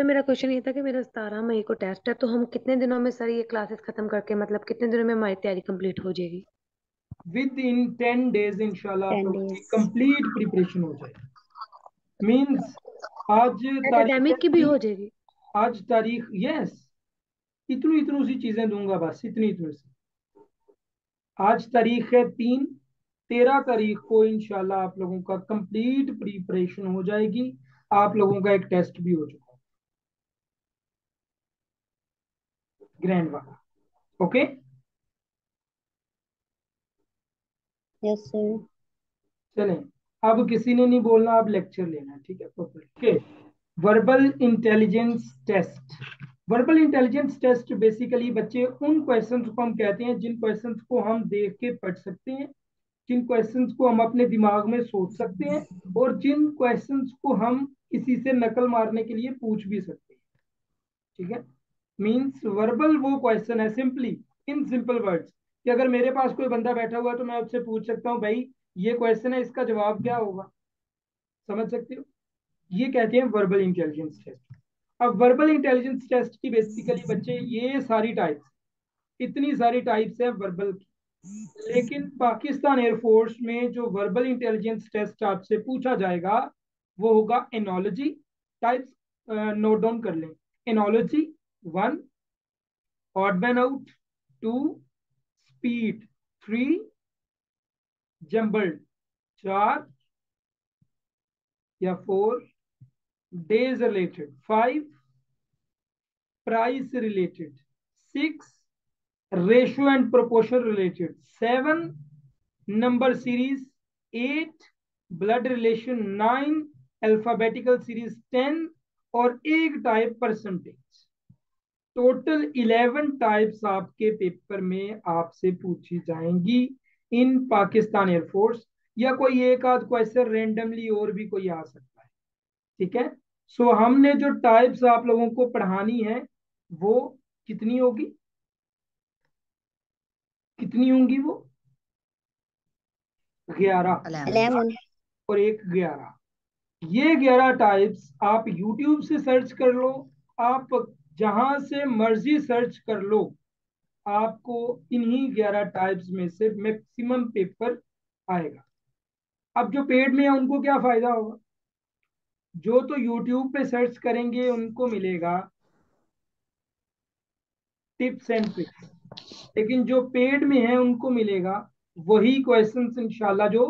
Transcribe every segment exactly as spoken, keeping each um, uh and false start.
Sir मेरा question ये था कि मेरा सतारह मई को टेस्ट है, तो हम कितने दिनों में सर ये क्लासेस खत्म करके, मतलब कितने दिनों में हमारी तैयारी कंप्लीट हो जाएगी? विद इन टेन डेज इंशाल्लाह कंप्लीट प्रिपरेशन हो जाएगी। मींस आज एकेडमिक की भी हो जाएगी आज तारीख। यस, इतनी इतनी सी चीजें दूंगा, बस इतनी इतनी सी। आज तारीख है तीन, तेरह तारीख को इंशाल्लाह आप लोगों का कंप्लीट प्रिपरेशन हो जाएगी। आप लोगों का एक टेस्ट भी हो चुका है ग्रैंड वाला। Okay yes sir. चलें, अब किसी ने नहीं बोलना, अब लेक्चर लेना है, ठीक है? Okay, verbal intelligence test. Verbal intelligence test basically बच्चे उन क्वेश्चंस को हम कहते हैं जिन क्वेश्चंस को हम देख के पढ़ सकते हैं, जिन क्वेश्चंस को हम अपने दिमाग में सोच सकते हैं, और जिन क्वेश्चंस को हम किसी से नकल मारने के लिए पूछ भी सकते हैं, ठीक है? मींस वर्बल वो क्वेश्चन है, सिंपली इन सिंपल वर्ड्स, कि अगर मेरे पास कोई बंदा बैठा हुआ है तो मैं उससे पूछ सकता हूँ, भाई ये क्वेश्चन है, इसका जवाब क्या होगा? समझ सकते हो? ये कहते हैं वर्बल इंटेलिजेंस टेस्ट। अब वर्बल इंटेलिजेंस टेस्ट की बेसिकली बच्चे ये सारी टाइप्स, इतनी सारी टाइप्स है वर्बल की, लेकिन पाकिस्तान एयरफोर्स में जो वर्बल इंटेलिजेंस टेस्ट आपसे पूछा जाएगा वो होगा एनोलॉजी टाइप्स। नोट डाउन कर लें, analogy one, odd man out two, speed three, jumbled चार या four, days related five, price related six, ratio and proportion related seven, number series eight, blood relation nine, alphabetical series ten और एक type percentage, total eleven types आपके paper में आपसे पूछी जाएंगी in Pakistan Air Force, या कोई एक आध question randomly और भी कोई आ सकता है, ठीक है? सो so, हमने जो टाइप्स आप लोगों को पढ़ानी है वो कितनी होगी, कितनी होंगी? वो ग्यारह और एक ग्यारह। ये ग्यारह टाइप्स आप यूट्यूब से सर्च कर लो, आप जहां से मर्जी सर्च कर लो, आपको इन्हीं ग्यारह टाइप्स में से मैक्सिमम पेपर आएगा। अब जो पेड में है उनको क्या फायदा होगा? जो तो YouTube पे सर्च करेंगे उनको मिलेगा टिप्स एंड ट्रिक्स, लेकिन जो पेड में है उनको मिलेगा वही क्वेश्चंस इंशाल्लाह जो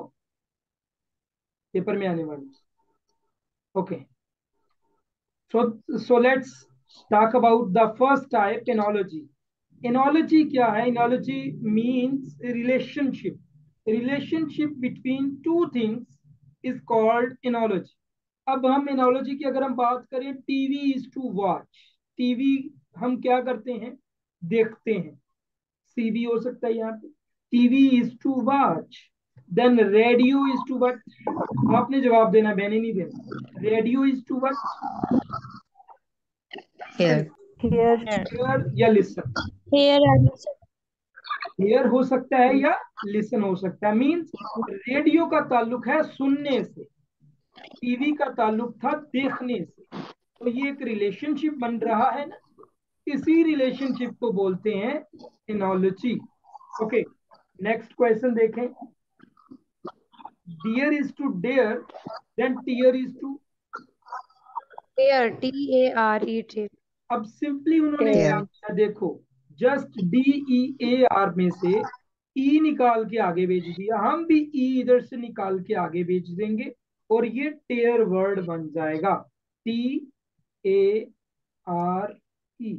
पेपर में आने वाले। Okay, so so let's talk about the first type, analogy. Analogy क्या है? Analogy means relationship. Relationship between two things is called analogy. अब हम एनोलॉजी की अगर हम बात करें, TV is to watch. TV हम क्या करते हैं? देखते हैं। सी भी हो सकता है यहाँ पे, TV is to watch. Then radio is to watch. आपने जवाब देना, मैंने नहीं देना। Radio is to watch, hear या लिसन। हियर हो सकता है या लिसन हो सकता है। मींस रेडियो का ताल्लुक है सुनने से, टीवी का ताल्लुक था देखने से। तो ये एक रिलेशनशिप बन रहा है ना, इसी रिलेशनशिप को बोलते हैं एनोलॉजी। ओके, नेक्स्ट क्वेश्चन देखें। Dear is to dare, then tear is to dare, T A R E T. अब सिंपली उन्होंने क्या, देखो just D E A R में से ई निकाल के आगे भेज दिया। हम भी ई इधर से निकाल के आगे भेज देंगे और ये टेयर वर्ड बन जाएगा, T A R E,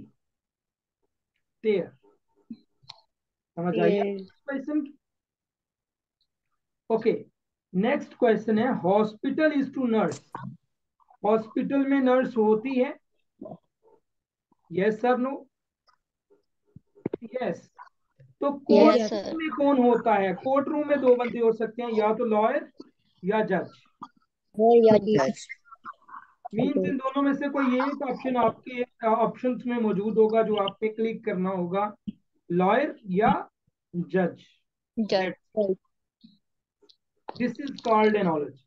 tare. समझ आइए क्वेश्चन। ओके, नेक्स्ट क्वेश्चन है hospital is to nurse. Hospital में नर्स होती है, यस सर, नो? यस। तो कोर्ट रूम में कौन होता है? कोर्ट रूम में दो बंदे हो सकते हैं, या तो लॉयर या जज। मीन्स इन दोनों में से कोई एक ऑप्शन आपके ऑप्शंस में मौजूद होगा जो आप पे क्लिक करना होगा, लॉयर या जज। This is called analogy,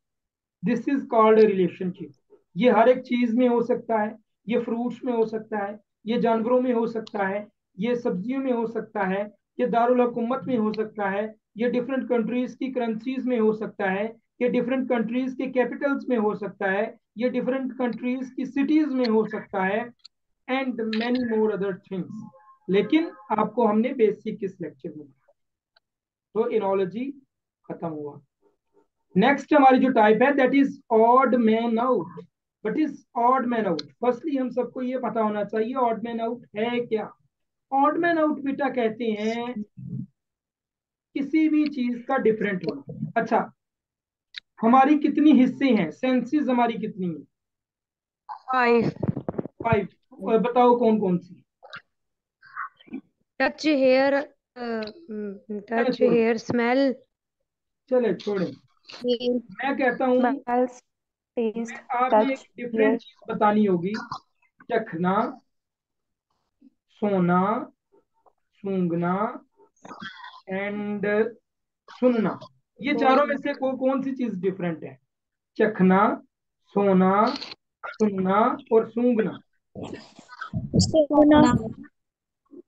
this is called relationship. ये हर एक चीज में हो सकता है। ये फ्रूट्स में हो सकता है, ये जानवरों में हो सकता है, ये सब्जियों में हो सकता है, ये दारुल हुकूमत में हो सकता है, ये डिफरेंट कंट्रीज की करेंसीज में हो सकता है, ये डिफरेंट कंट्रीज के कैपिटल्स में हो सकता है, ये डिफरेंट कंट्रीज की सिटीज में हो सकता है, and many more other things. लेकिन आपको हमने बेसिक इस लेक्चर में बताया। तो इनोलॉजी खत्म हुआ। नेक्स्ट हमारी जो टाइप है that is odd man out. What is odd man out? Firstly हम सबको ये पता होना चाहिए ऑड मैन आउट है क्या। ऑड मैन आउट बेटा कहते हैं किसी भी चीज का डिफरेंट होना। अच्छा, हमारी कितनी हिस्से हैं, सेंसेस हमारी कितनी है? फाइव। फाइव बताओ कौन कौन सी? Touch, hear, touch, hear, smell. चले छोड़े, मैं कहता हूँ आपने एक डिफरेंट चीज बतानी होगी। चखना, सोना, सूंघना एंड सुनना, ये चारों में से को, कौन सी चीज डिफरेंट है? चखना, सोना, सुनना और सूंघना। सोना,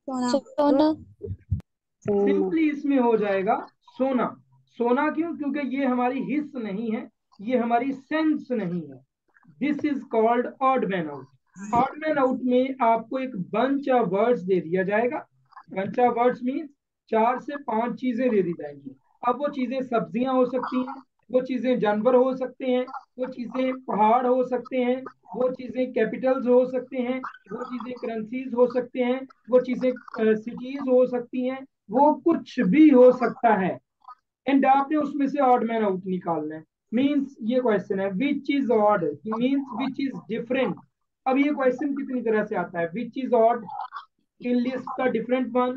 सोना सिंपली इसमें हो जाएगा सोना। सोना क्यों? क्योंकि ये हमारी हिस नहीं है, ये हमारी सेंस नहीं है। This is called odd man out. Odd man out में आपको एक बंच ऑफ वर्ड्स दे दिया जाएगा। बंच ऑफ वर्ड्स मीन चार से पांच चीजें दे दी जाएंगी। अब वो चीजें सब्जियां हो सकती हैं, वो चीजें जानवर हो सकते हैं, वो चीजें पहाड़ हो सकते हैं, वो चीजें कैपिटल्स हो सकते हैं, वो चीजें करेंसीज हो सकते हैं, वो चीजें सिटीज uh, हो सकती हैं, वो कुछ भी हो सकता है। एंड आपने उसमें से ऑड मैन आउट निकालना है। मीन्स ये क्वेश्चन है which is odd, means which is different. अब ये क्वेश्चन कितनी तरह से आता है? Which is odd in list का different one,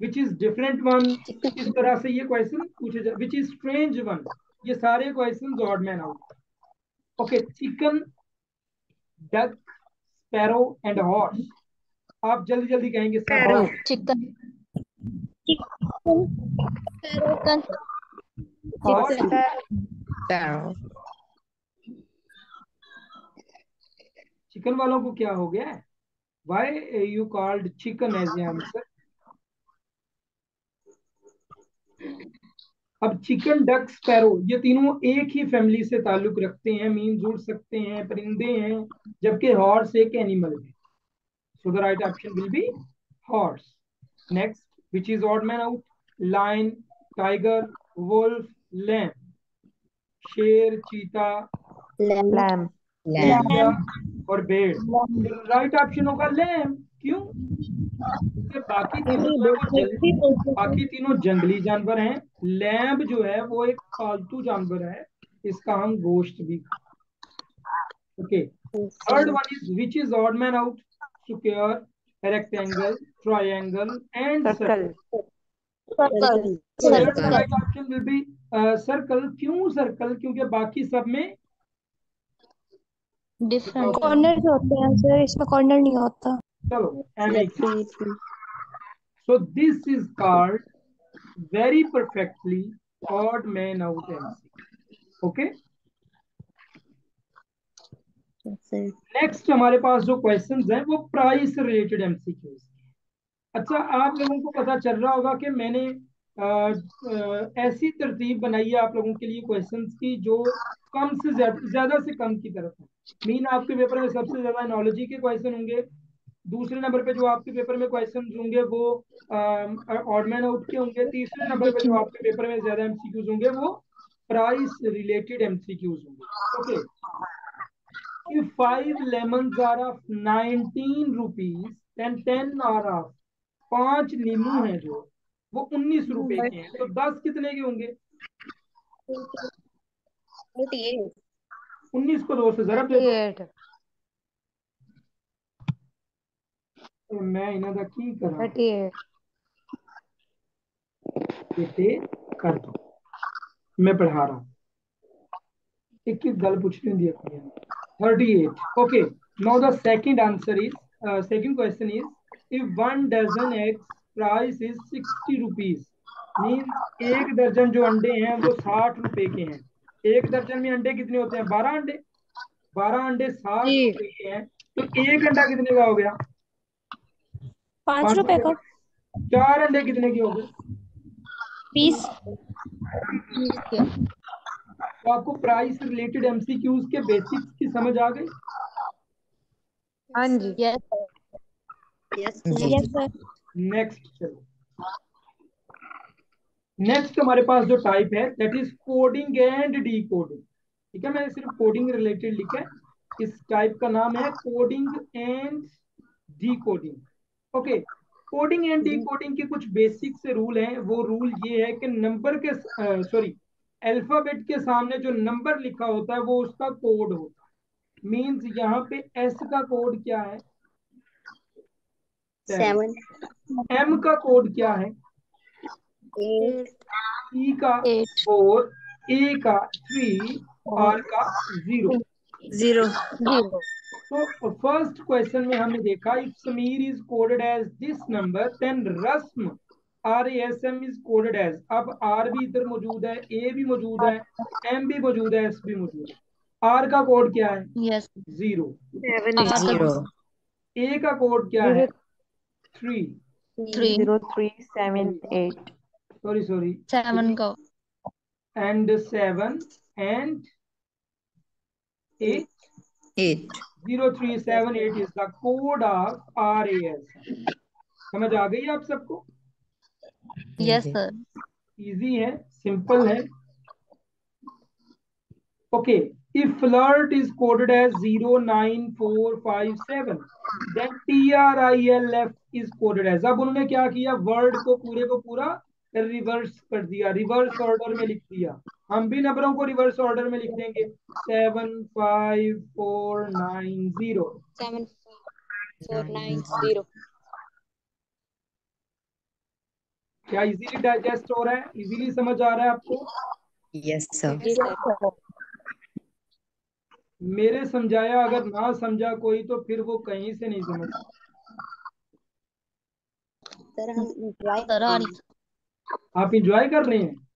which is different one, इस तरह से ये क्वेश्चन पूछे जाए। विच इज स्ट्रेंज वन, ये सारे question odd man out. Okay, chicken, duck, sparrow and horse. आप जल्दी जल्दी कहेंगे सब। चिकन, चिकन, चिकन वालों को क्या हो गया? Why you called chicken as a answer? अब चिकन, डक, स्पैरो ये तीनों एक ही फैमिली से ताल्लुक रखते हैं, मीन जुड़ सकते हैं, परिंदे हैं, जबकि हॉर्स एक एनिमल है। So the right option will be horse. Next which is odd man out, lion, tiger, wolf, lamb, शेर, चीता, लैम, लैम और बेड़। राइट ऑप्शन होगा लैम। क्यों? बाकी तीनों बाकी तीनों जंगली जानवर हैं। लैम जो है वो एक पालतू जानवर है, इसका हम गोश्त भी खाते। Okay, third one is which is odd man out, square, rectangle, triangle and circle. Circle, right option will be circle. क्यों सर्कल? क्योंकि बाकी सब में डिफरेंट कॉर्नर्स होते हैं सर, इसमें कॉर्नर नहीं होता। चलो, so this is called very perfectly odd man out answer. Okay, next हमारे पास जो क्वेश्चंस हैं वो प्राइस रिलेटेड एमसीक्यूज। अच्छा, आप लोगों को पता चल रहा होगा कि मैंने आ, आ, ऐसी तरतीब बनाई है आप लोगों के लिए क्वेश्चंस की जो कम से ज्यादा ज्यादा से कम की तरफ है। मीन आपके पेपर में सबसे ज्यादा इनोलॉजी के क्वेश्चन होंगे, दूसरे नंबर पे जो आपके पेपर में क्वेश्चन होंगे वो ऑड मैन आउट के होंगे, तीसरे नंबर पे जो आपके पेपर में ज्यादा एमसीक्यूज होंगे वो प्राइस रिलेटेड एमसीक्यूज होंगे। Okay, If five lemons are of nineteen rupees, then ten are of, पांच नींबू हैं जो वो उन्नीस रुपए के हैं, तो दस कितने के होंगे? उन्नीस को दो से जरा तो मैं इन्हें दा की करा बेटे कर दो। मैं पढ़ा रहा हूँ, एक एक गल पूछने दिया करिए। thirty-eight. Okay, now the second answer is uh, second question is if one dozen eggs price is sixty rupees, means एक दर्जन जो अंडे हैं वो साठ रुपए के हैं। एक दर्जन में अंडे कितने होते हैं? बारह अंडे। बारह अंडे सात रुपए हैं, तो एक अंडा कितने का हो गया? पांच रुपए का। चार अंडे कितने के हो गए? बीस। तो आपको प्राइस रिलेटेड एमसीक्यूज के बेसिक्स की समझ आ गई? हाँ जी। Yes yes yes sir. Next चलो, नेक्स्ट हमारे पास जो टाइप है that is coding and decoding. ठीक है, मैंने सिर्फ कोडिंग रिलेटेड लिखा है, इस टाइप का नाम है coding and decoding. Okay, coding and decoding के कुछ बेसिक से रूल हैं। वो रूल ये है कि नंबर के सॉरी अल्फाबेट के सामने जो नंबर लिखा होता है वो उसका कोड होता है। मींस यहाँ पे एस का कोड क्या है? सेवन। एम का कोड क्या है? ई का फोर, ए का थ्री, आर का जीरो। तो फर्स्ट क्वेश्चन में हमने देखा if Sameer is coded as this number then रस्म R S M is coded as. अब आर भी इधर मौजूद है, ए भी मौजूद है, एम भी मौजूद है, एस भी मौजूद है। आर का कोड क्या है? yes. जीरो। ए का कोड क्या है? Three. Zero three seven eight. Sorry sorry seven का and seven and eight eight zero three seven eight is the code of R A S. समझ आ गई आप सबको? Yes sir. इजी है, सिंपल है। Okay, if flirt is coded as zero nine four five seven, then T R I L F is coded as. अब उन्होंने क्या किया, वर्ड को पूरे को पूरा रिवर्स कर दिया, रिवर्स ऑर्डर में लिख दिया। हम भी नंबरों को रिवर्स ऑर्डर में लिख देंगे, seven five four nine zero seven four nine zero. क्या इजीली डाइजेस्ट हो रहा है? इजीली समझ आ रहा है आपको? Yes sir. मेरे समझाया, अगर ना समझा कोई तो फिर वो कहीं से नहीं समझता। आप इंजॉय कर रहे हैं?